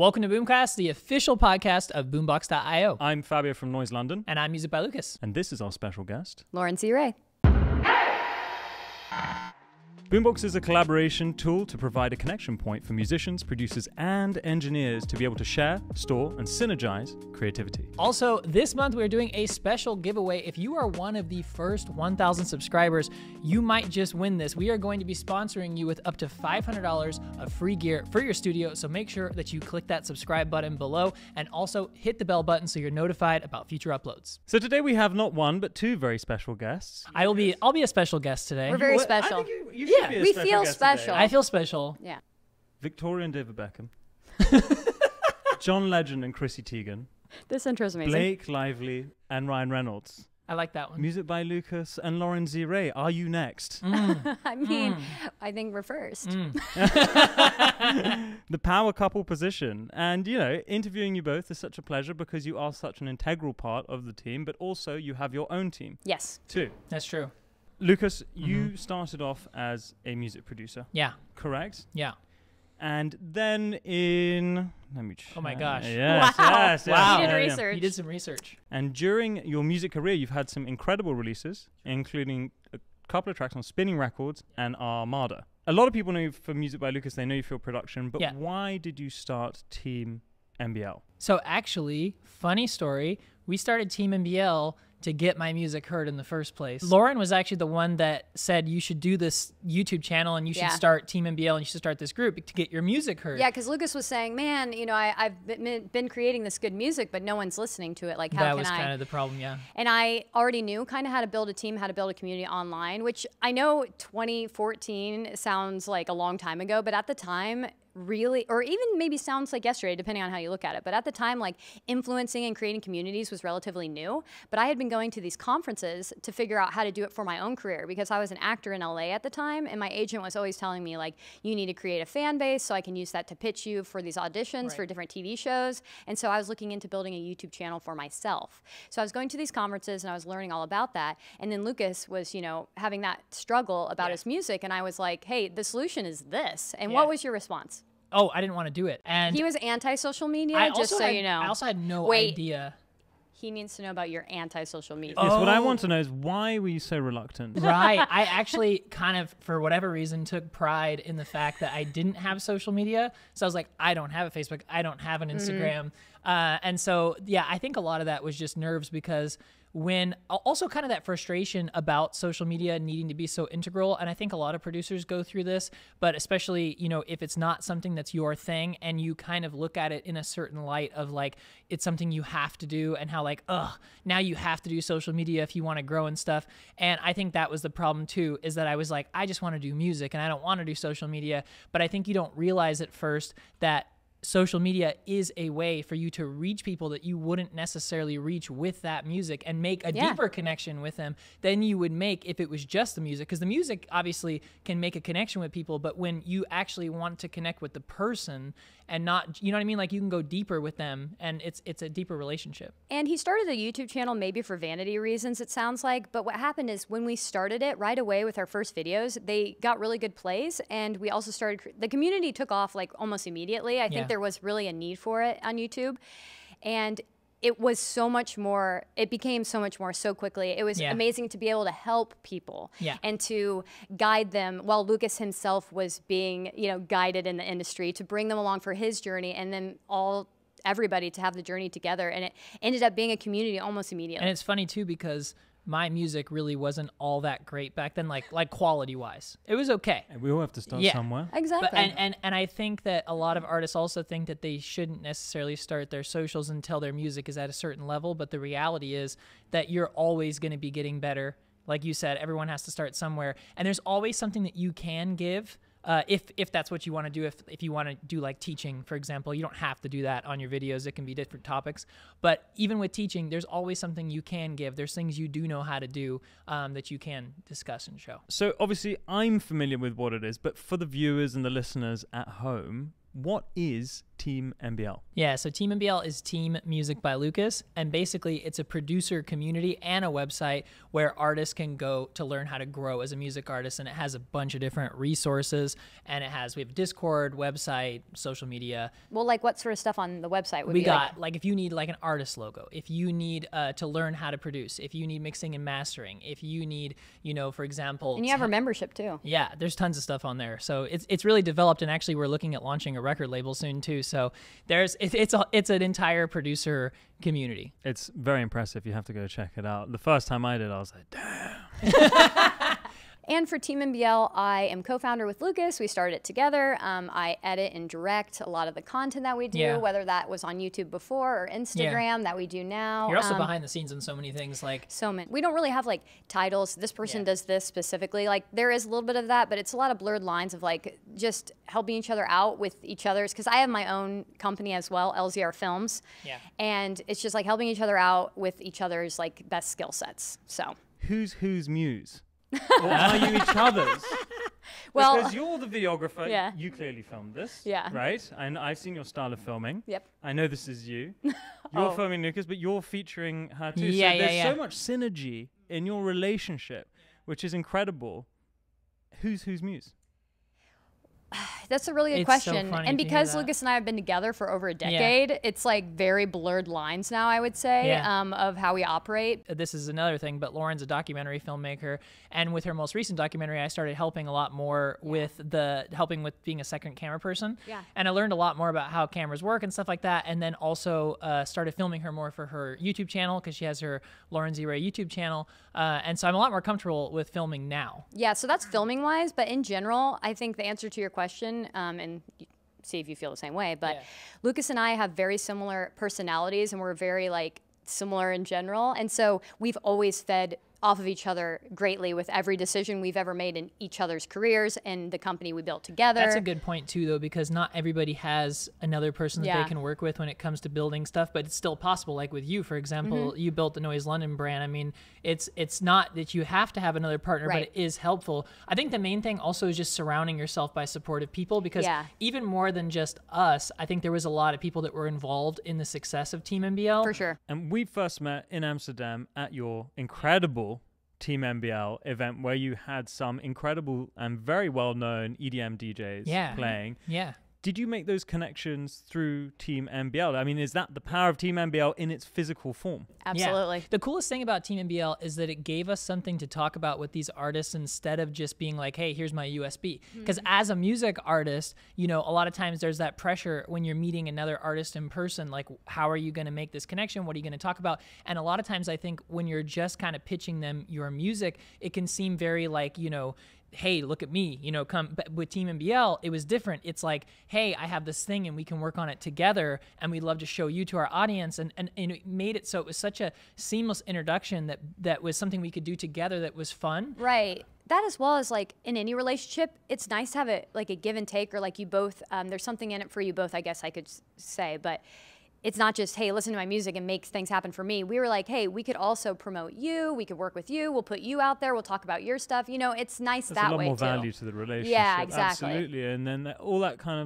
Welcome to Boomcast, the official podcast of boombox.io. I'm Fabio from Noise London. And I'm Music by Lukas. And this is our special guest, Lauren Z. Ray. Boombox is a collaboration tool to provide a connection point for musicians, producers, and engineers to be able to share, store, and synergize creativity. Also, this month we're doing a special giveaway. If you are one of the first 1,000 subscribers, you might just win this. We are going to be sponsoring you with up to $500 of free gear for your studio, so make sure that you click that subscribe button below and also hit the bell button so you're notified about future uploads. So today we have not one, but two very special guests. I'll be a special guest today. We're very special. I think you yeah, we feel special. Today. I feel special. Yeah. Victoria and David Beckham. John Legend and Chrissy Teigen. This intro is amazing. Blake Lively and Ryan Reynolds. I like that one. Music by Lukas and Lauren Z. Ray. Are you next? Mm. I mean, I think we're first. The power couple position. And, you know, interviewing you both is such a pleasure because you are such an integral part of the team, but also you have your own team. Yes. Too. That's true. Lukas, you started off as a music producer. Yeah. Correct? Yeah. And then in... Let me check. Oh my gosh. Yes, wow. Yes, wow. You did research. You did some research. And during your music career, you've had some incredible releases, including a couple of tracks on Spinning Records and Armada. A lot of people know you for Music by Lukas. They know you for your production. But why did you start Team MBL? So actually, funny story, we started Team MBL to get my music heard in the first place. Lauren was actually the one that said you should do this YouTube channel and you should start Team MBL and you should start this group to get your music heard. Yeah, because Lukas was saying, man, you know, I've been creating this good music, but no one's listening to it. Like, how can I? That was kind of the problem, yeah. And I already knew kind of how to build a team, how to build a community online, which I know 2014 sounds like a long time ago, but at the time, really, or even maybe sounds like yesterday, depending on how you look at it. But at the time, like, influencing and creating communities was relatively new. But I had been going to these conferences to figure out how to do it for my own career because I was an actor in LA at the time. And my agent was always telling me, like, you need to create a fan base so I can use that to pitch you for these auditions for different TV shows. And so I was looking into building a YouTube channel for myself. So I was going to these conferences and I was learning all about that. And then Lukas was, you know, having that struggle about his music. And I was like, hey, the solution is this. And what was your response? Oh, I didn't want to do it. And he was anti-social media, just so you know. I also had no idea. He needs to know about your anti-social media. Yes, what I want to know is why were you so reluctant? Right. I actually kind of, for whatever reason, took pride in the fact that I didn't have social media. So I was like, I don't have a Facebook. I don't have an Instagram. And so, yeah, I think a lot of that was just nerves because when also kind of that frustration about social media needing to be so integral. And I think a lot of producers go through this, but especially, you know, if it's not something that's your thing and you kind of look at it in a certain light of like, it's something you have to do and how like, ugh, now you have to do social media if you want to grow and stuff. And I think that was the problem too, is that I was like, I just want to do music and I don't want to do social media. But I think you don't realize at first that social media is a way for you to reach people that you wouldn't necessarily reach with that music and make a deeper connection with them than you would make if it was just the music. Because the music obviously can make a connection with people, but when you actually want to connect with the person and not, you know what I mean? Like you can go deeper with them and it's a deeper relationship. And he started a YouTube channel maybe for vanity reasons, it sounds like, but what happened is when we started it right away with our first videos, they got really good plays and we also started, the community took off like almost immediately. I think there was really a need for it on YouTube. And it was so much more, it became so much more so quickly. It was amazing to be able to help people and to guide them while Lukas himself was being, you know, guided in the industry to bring them along for his journey and then everybody to have the journey together. And it ended up being a community almost immediately. And it's funny too, because my music really wasn't all that great back then, like quality-wise. It was okay. And we all have to start somewhere. Exactly. But, and I think that a lot of artists also think that they shouldn't necessarily start their socials until their music is at a certain level, but the reality is that you're always going to be getting better. Like you said, everyone has to start somewhere. And there's always something that you can give. If that's what you want to do, if you want to do like teaching, for example, you don't have to do that on your videos. It can be different topics. But even with teaching, there's always something you can give. There's things you do know how to do that you can discuss and show. So obviously I'm familiar with what it is, but for the viewers and the listeners at home, what is Team MBL? Yeah, so Team MBL is Team Music by Lukas, and basically it's a producer community and a website where artists can go to learn how to grow as a music artist, and it has a bunch of different resources, and we have Discord, website, social media. Well, like what sort of stuff on the website would we got like if you need like an artist logo, if you need to learn how to produce, if you need mixing and mastering, if you need, you know, for example, and you have a membership too. Yeah, there's tons of stuff on there. So it's really developed, and actually we're looking at launching a record label soon too. So there's it's an entire producer community. It's very impressive. You have to go check it out. The first time I did, I was like, damn. And for Team MBL, I am co-founder with Lukas. We started it together. I edit and direct a lot of the content that we do, whether that was on YouTube before or Instagram that we do now. You're also behind the scenes on so many things. So many. We don't really have like titles. This person does this specifically. Like there is a little bit of that, but it's a lot of blurred lines of like just helping each other out with each other's. Because I have my own company as well, LZR Films. Yeah. And it's just like helping each other out with each other's like best skill sets. So. Who's muse? Or are you each other's? Well, because you're the videographer, you clearly filmed this, right? And I've seen your style of filming. Yep. I know this is you. You're filming Lukas, but you're featuring her too. Yeah, so there's so much synergy in your relationship, which is incredible. Who's muse? That's a really good question. So and because Lukas and I have been together for over a decade, it's like very blurred lines now, I would say, of how we operate. This is another thing, but Lauren's a documentary filmmaker. And with her most recent documentary, I started helping a lot more with helping with being a second camera person. Yeah. And I learned a lot more about how cameras work and stuff like that. And then also started filming her more for her YouTube channel, because she has her Lauren Z. Ray YouTube channel. And so I'm a lot more comfortable with filming now. Yeah, so that's filming wise. But in general, I think the answer to your question, and see if you feel the same way, but Lukas and I have very similar personalities, and we're very like similar in general, and so we've always fed off of each other greatly with every decision we've ever made in each other's careers and the company we built together. That's a good point too, though, because not everybody has another person that they can work with when it comes to building stuff, but it's still possible. Like with you, for example, you built the Noise London brand. I mean, it's not that you have to have another partner, but it is helpful. I think the main thing also is just surrounding yourself by supportive people, because even more than just us, I think there was a lot of people that were involved in the success of Team MBL. For sure. And we first met in Amsterdam at your incredible Team MBL event, where you had some incredible and very well-known EDM DJs playing. Yeah. Did you make those connections through Team MBL? I mean, is that the power of Team MBL in its physical form? Absolutely. Yeah. The coolest thing about Team MBL is that it gave us something to talk about with these artists, instead of just being like, hey, here's my USB. Because as a music artist, you know, a lot of times there's that pressure when you're meeting another artist in person, like, how are you going to make this connection? What are you going to talk about? And a lot of times I think when you're just kind of pitching them your music, it can seem very like, you know, hey, look at me, you know, come. But with Team MBL, it was different. It's like, hey, I have this thing and we can work on it together, and we'd love to show you to our audience. And it made it so it was such a seamless introduction that was something we could do together that was fun. Right. That, as well as like in any relationship, it's nice to have it like a give and take, or like you both, there's something in it for you both, I guess I could say, but it's not just, hey, listen to my music and make things happen for me. We were like, hey, we could also promote you. We could work with you. We'll put you out there. We'll talk about your stuff. You know, it's nice that way too. There's a lot more value to the relationship. Yeah, exactly. Absolutely. And then all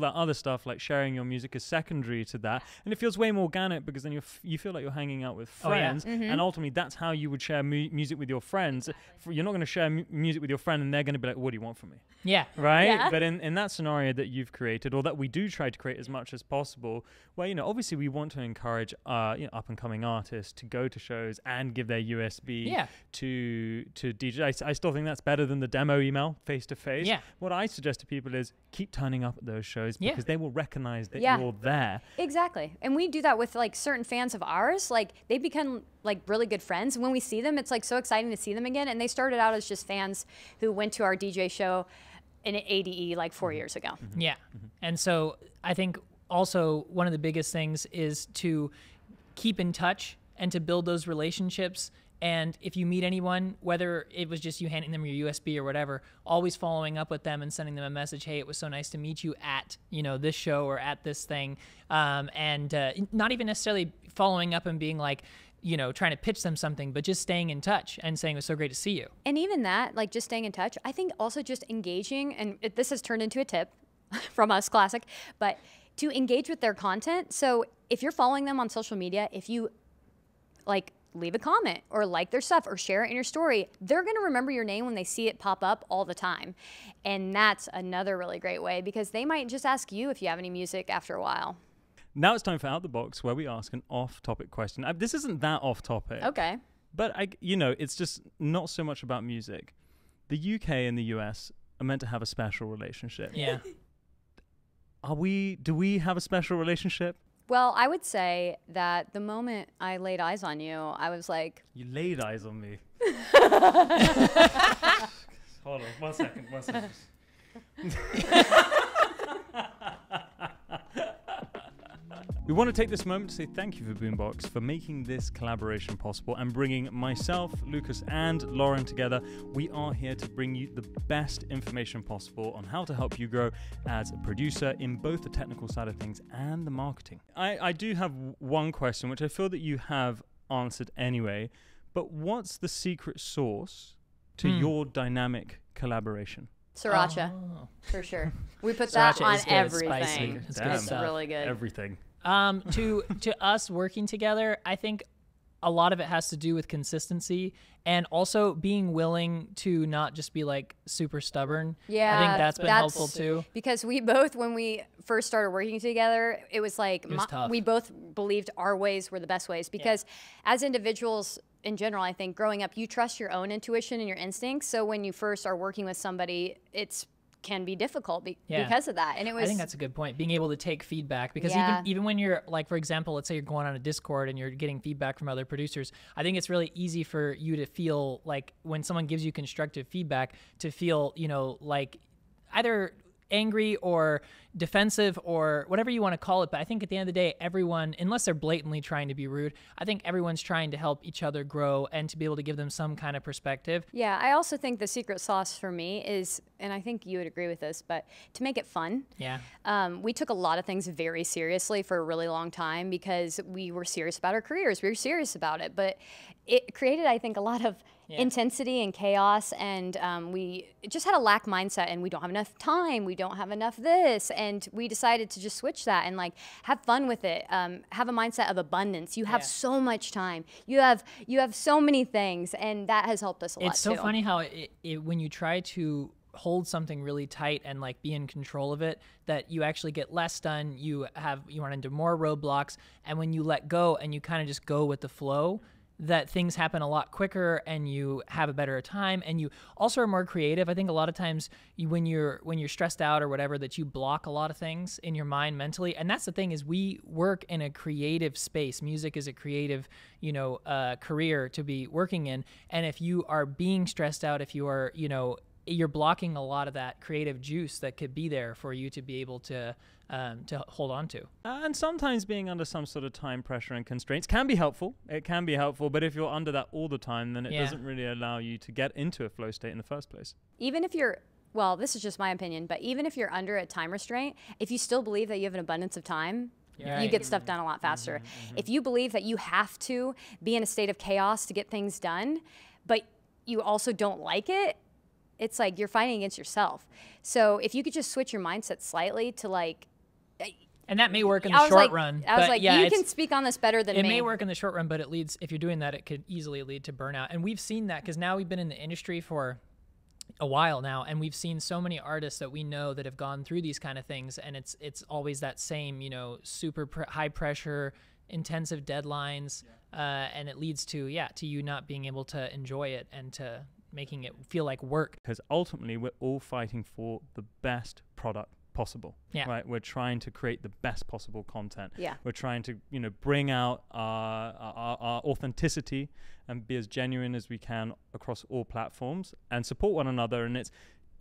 that other stuff, like sharing your music, is secondary to that. And it feels way more organic, because then you feel like you're hanging out with friends. Oh, yeah. And ultimately, that's how you would share music with your friends. Exactly. You're not going to share music with your friend and they're going to be like, what do you want from me? Yeah. Right? Yeah. But in that scenario that you've created, or that we do try to create as much as possible, where, you know, obviously we want to encourage you know, up-and-coming artists to go to shows and give their USB to DJs. I still think that's better than the demo email face-to-face. Yeah. What I suggest to people is keep turning up at those shows, because they will recognize that you're there. Exactly. And we do that with like certain fans of ours. Like they become like really good friends. And when we see them, it's like so exciting to see them again. And they started out as just fans who went to our DJ show in ADE like 4 years ago. Mm-hmm. Yeah. Mm-hmm. And so I think also one of the biggest things is to keep in touch and to build those relationships. And if you meet anyone, whether it was just you handing them your USB or whatever, always following up with them and sending them a message, hey, it was so nice to meet you at, you know, this show or at this thing. And not even necessarily following up and being like, you know, trying to pitch them something, but just staying in touch and saying it was so great to see you. And even that, like just staying in touch, I think also just engaging, and this has turned into a tip from us, classic, but to engage with their content. So if you're following them on social media, if you like leave a comment or like their stuff or share it in your story, they're going to remember your name when they see it pop up all the time. And that's another really great way, because they might just ask you if you have any music after a while. Now it's time for Out the Box, where we ask an off-topic question. This isn't that off-topic. Okay. But, you know, it's just not so much about music. The UK and the US are meant to have a special relationship. Yeah. Do we have a special relationship? Well, I would say that the moment I laid eyes on you, I was like... You laid eyes on me. Hold on, one second. We want to take this moment to say thank you for Boombox for making this collaboration possible and bringing myself, Lukas, and Lauren together. We are here to bring you the best information possible on how to help you grow as a producer in both the technical side of things and the marketing. I do have one question, which I feel that you have answered anyway, but what's the secret sauce to your dynamic collaboration? Sriracha, for sure. We put that on everything. It's good. It's really good. Everything. To us working together, I think a lot of it has to do with consistency and also being willing to not just be like super stubborn. Yeah, I think that's been helpful too. Because we both, when we first started working together, it was like we both believed our ways were the best ways. Because as individuals in general, I think growing up, you trust your own intuition and your instincts. So when you first are working with somebody, it's can be difficult because of that. And it was, I think that's a good point, being able to take feedback, because even when you're like, for example, let's say you're going on a Discord and you're getting feedback from other producers, I think it's really easy for you to feel like when someone gives you constructive feedback to feel, you know, like either angry or defensive or whatever you want to call it. But I think at the end of the day, everyone, unless they're blatantly trying to be rude, I think everyone's trying to help each other grow and to be able to give them some kind of perspective. Yeah, I also think the secret sauce for me is, and I think you would agree with this, but to make it fun. Yeah. We took a lot of things very seriously for a really long time because we were serious about our careers. We were serious about it, but it created, I think, a lot of intensity and chaos, and we just had a lack mindset, and we don't have enough time, we don't have enough this, and we decided to just switch that and like have fun with it. Have a mindset of abundance. You have so much time, you have so many things, and that has helped us a lot. It's so funny how when you try to hold something really tight and like be in control of it, that you actually get less done, you run into more roadblocks, and when you let go and you kind of just go with the flow, that things happen a lot quicker and you have a better time and you also are more creative. I think a lot of times when you're stressed out or whatever, that you block a lot of things in your mind mentally. And that's the thing, is we work in a creative space. Music is a creative, you know, career to be working in. And if you are being stressed out, if you are, you know, you're blocking a lot of that creative juice that could be there for you to be able to hold on to. And sometimes being under some sort of time pressure and constraints can be helpful. It can be helpful, but if you're under that all the time, then it doesn't really allow you to get into a flow state in the first place. Even if you're, well, this is just my opinion, but even if you're under a time restraint, if you still believe that you have an abundance of time, you get stuff done a lot faster. If you believe that you have to be in a state of chaos to get things done, but you also don't like it, it's like you're fighting against yourself. So if you could just switch your mindset slightly to like, and that may work in the short run. I was like, you can speak on this better than me. It may work in the short run, but it leads, if you're doing that, it could easily lead to burnout. And we've seen that, because now we've been in the industry for a while now, and we've seen so many artists that we know that have gone through these kind of things. And it's always that same, you know, super high pressure, intensive deadlines. And it leads to, to you not being able to enjoy it and to making it feel like work. Because ultimately we're all fighting for the best product possible, right? We're trying to create the best possible content. We're trying to, you know, bring out our authenticity and be as genuine as we can across all platforms and support one another. And it's,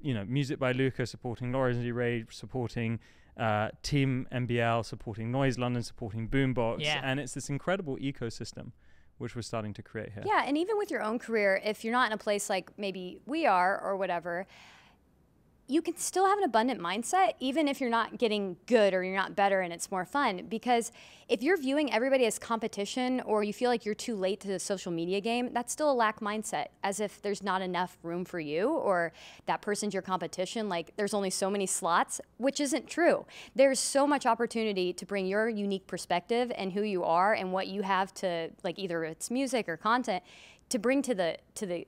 you know, Music by Lukas supporting Lauren Z. Ray, supporting Team MBL, supporting Noise London, supporting Boombox. And it's this incredible ecosystem which we're starting to create here. Yeah, and even with your own career, if you're not in a place like maybe we are or whatever, you can still have an abundant mindset, even if you're not getting good or you're not better and it's more fun. Because if you're viewing everybody as competition or you feel like you're too late to the social media game, that's still a lack mindset, as if there's not enough room for you or that person's your competition, like there's only so many slots, which isn't true. There's so much opportunity to bring your unique perspective and who you are and what you have to, like, either it's music or content, to bring to the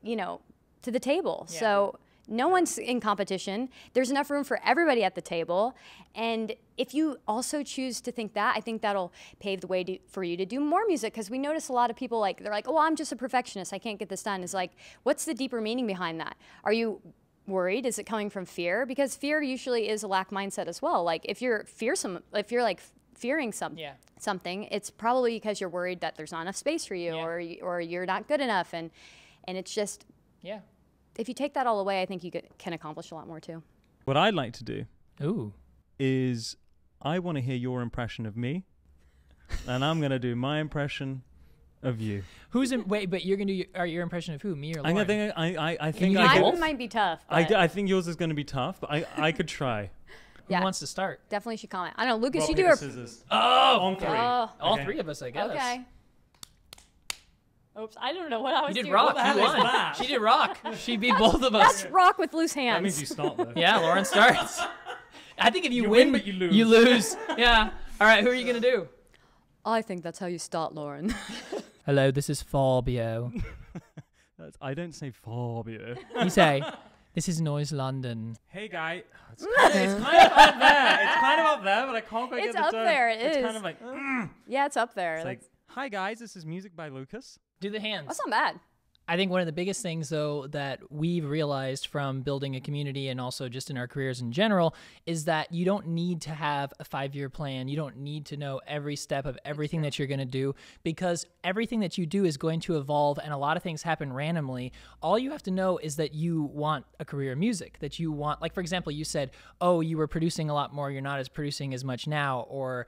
table. Yeah. So no one's in competition. There's enough room for everybody at the table. And if you also choose to think that, I think that'll pave the way for you to do more music. Because we notice a lot of people, like, they're like, oh, I'm just a perfectionist, I can't get this done. It's like, what's the deeper meaning behind that? Are you worried? Is it coming from fear? Because fear usually is a lack mindset as well. Like, if you're fearsome, if you're like fearing something, it's probably because you're worried that there's not enough space for you, or you're not good enough. And it's just, yeah. If you take that all away, I think you can accomplish a lot more too. What I'd like to do is I want to hear your impression of me, and I'm going to do my impression of you. Wait, but you're going to do your impression of who? Me or Lauren? I think mine might be tough. I think yours is going to be tough, but I could try. Yeah. Who wants to start? Definitely should comment. I don't know, Lukas, you do. Oh, on three. Oh. Okay. All three of us, I guess. Okay. Oops, I don't know what I was doing. You did rock. You won. She did rock. She beat both of us. That's rock with loose hands. That means you start, though. Yeah, Lauren starts. I think if you win, but you lose. You lose. Yeah. All right, who are you going to do? I think that's how you start, Lauren. Hello, this is Fabio. I don't say Fabio. You say, this is Noise London. Hey, guy. It's kind of up there. It's kind of up there, but I can't quite get the term. It's up there. It's kind of like, yeah, it's up there. It's like, hi, guys. This is Music by Lukas. Do the hands. That's not bad. I think one of the biggest things, though, that we've realized from building a community and also just in our careers in general is that you don't need to have a 5-year plan. You don't need to know every step of everything that you're going to do, because everything that you do is going to evolve and a lot of things happen randomly. All you have to know is that you want a career in music, that you want, like, for example, you said, oh, you were producing a lot more. You're not as producing as much now, or,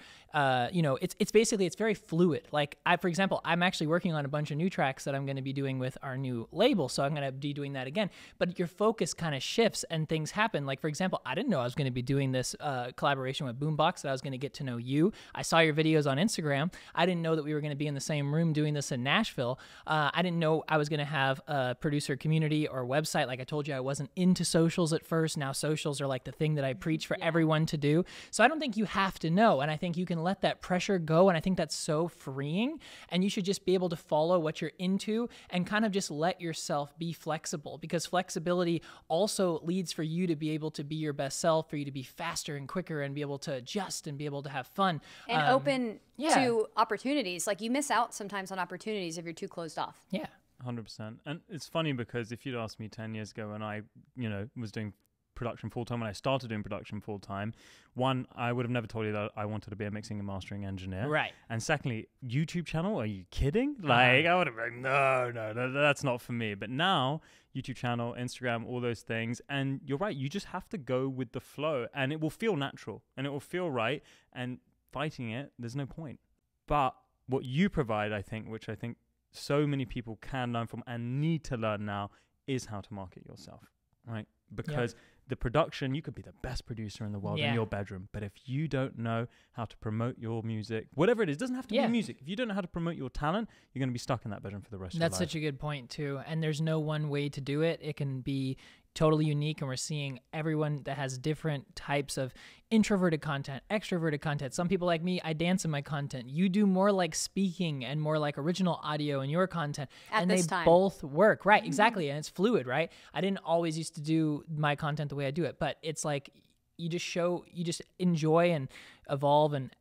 you know, it's basically, it's very fluid. Like, for example, I'm actually working on a bunch of new tracks that I'm going to be doing with our new label, so I'm going to be doing that again, but your focus kind of shifts and things happen. Like, for example, I didn't know I was going to be doing this collaboration with Boombox, that I was going to get to know you. I saw your videos on Instagram. I didn't know that we were going to be in the same room doing this in Nashville. I didn't know I was going to have a producer community or website. Like I told you, I wasn't into socials at first. Now socials are like the thing that I preach for everyone to do. So I don't think you have to know, and I think you can let that pressure go, and I think that's so freeing, and you should just be able to follow what you're into and kind of just let yourself be flexible, because flexibility also leads for you to be able to be your best self, for you to be faster and quicker and be able to adjust and be able to have fun. And open to opportunities. Like, you miss out sometimes on opportunities if you're too closed off. Yeah. 100%. And it's funny because if you'd asked me 10 years ago when I, you know, was doing production full-time, when I started doing production full-time, one, I would have never told you that I wanted to be a mixing and mastering engineer. Right. And secondly, YouTube channel, are you kidding? Like, I would have been like, no, that's not for me. But now, YouTube channel, Instagram, all those things, and you're right, you just have to go with the flow, and it will feel natural, and it will feel right, and fighting it, there's no point. But what you provide, I think, which I think so many people can learn from and need to learn now, is how to market yourself, right? Because the production, you could be the best producer in the world in your bedroom, but if you don't know how to promote your music, whatever it is, it doesn't have to be music. If you don't know how to promote your talent, you're going to be stuck in that bedroom for the rest of your life. That's such a good point too. And there's no one way to do it. It can be totally unique, and we're seeing everyone that has different types of introverted content, extroverted content. Some people like me, I dance in my content. You do more like speaking and more like original audio in your content. And they both work. Right, exactly. And it's fluid, right? I didn't always used to do my content the way I do it, but it's like you just show, you just enjoy and evolve and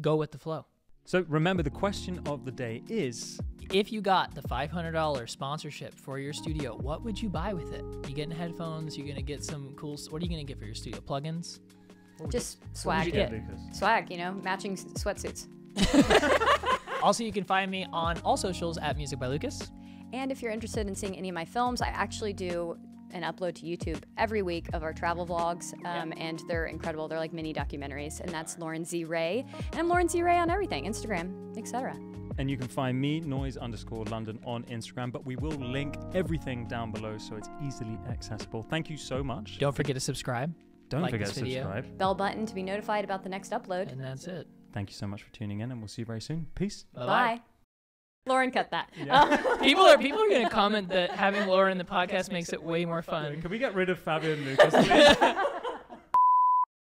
go with the flow. So remember, the question of the day is, if you got the $500 sponsorship for your studio, what would you buy with it? You getting headphones? You're gonna get some cool. What are you gonna get for your studio? Plugins? Just swag. Swag, you know, matching sweatsuits. Also, you can find me on all socials at Music by Lukas. And if you're interested in seeing any of my films, I actually do an upload to YouTube every week of our travel vlogs, and they're incredible. They're like mini documentaries, and that's Lauren Z. Ray. And I'm Lauren Z. Ray on everything, Instagram, etc. And you can find me, noise_London, on Instagram, but we will link everything down below so it's easily accessible. Thank you so much. Don't forget to subscribe. Don't forget to subscribe. Bell button to be notified about the next upload. And that's it. Thank you so much for tuning in, and we'll see you very soon. Peace. Bye. Lauren, cut that. Yeah. People are going to comment that having Lauren in the podcast makes it way more fun. Can we get rid of Fabio and Lukas?